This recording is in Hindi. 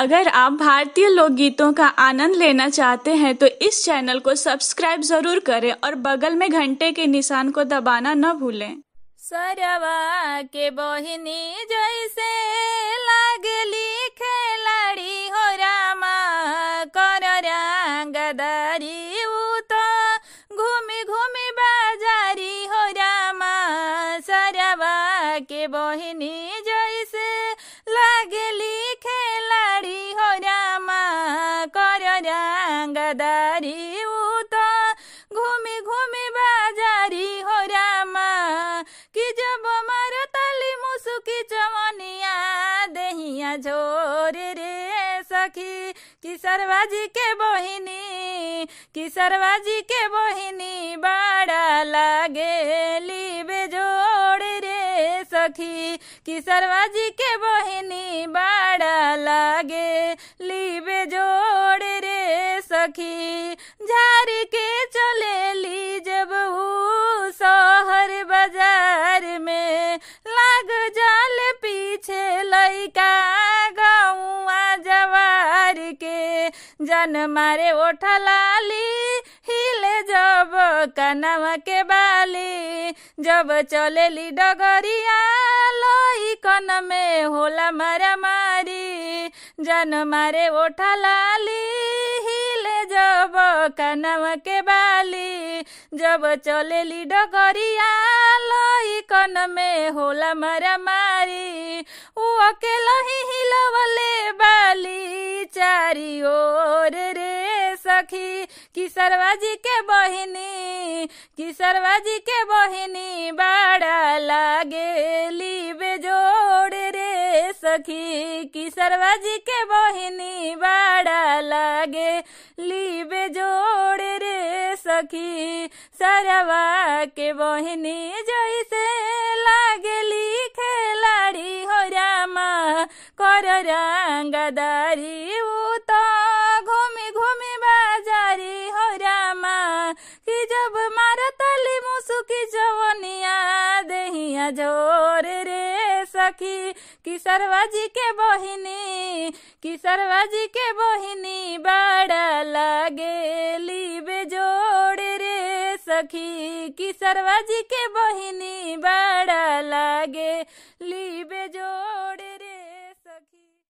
अगर आप भारतीय लोकगीतों का आनंद लेना चाहते हैं तो इस चैनल को सब्सक्राइब जरूर करें और बगल में घंटे के निशान को दबाना न भूलें। सरवा के बोहिनी जैसे लागली खिलाड़ी हो रामा कर रंग दारी उ तो घूमी घूमी बाजारी हो रामा। सरवा के बोहिनी जैसे लागली खिलाड़ी हो रामा कर रंग दारी उ तो घूमी घूमी बाजारी हो रामा। कि जब मारो ताली मुसुकी चवनिया दहिया झोर रे सखी। कि सरवा जी के बहिनी, कि सरवा जी के बहिनी बड़ा लागेली बेजोड़ रे सखी। कि सरवा जी के बहिनी बड़ा लागेली बेजोड़ रे सखी। झार के चलेली जब ऊ शहर बाजार में लाग जाल पीछे लइका गाँवा जवार के। जन मारे ओठा लाली हिले जब कनवा के बाली। जब चलेली डगरिया लई कन में होला मारा मारी। जन मारे ओठा लाली हिले जब कनवा के बाली। जब चलेली डगरिया लई कन में होला मारा मारी। ऊ अकेला ही हिलवले बाली चारी ओर रे सखी। कि सरवा जी के बहिनी, कि सरवा जी के बहिनी बड़ा लागेली बेजोड़ रे सखी। कि सरवा जी के बहिनी बड़ा लागेली बेजोड़ रे सखी। सरवा के बहिनी जैसे लागेली खिलाड़ी हो रामा कर रंगदारी उ तो घूमी घूमी बाजारी हो रामा। कि जब मारो ताली मुसुकी जवनिया देहिया झोर रे सखी। कि सरवा जी के बहिनी, कि सरवा जी के बहिनी बड़ा लागेली बेजोड़ रे सखी। कि सरवा जी के बहिनी बड़ा लागे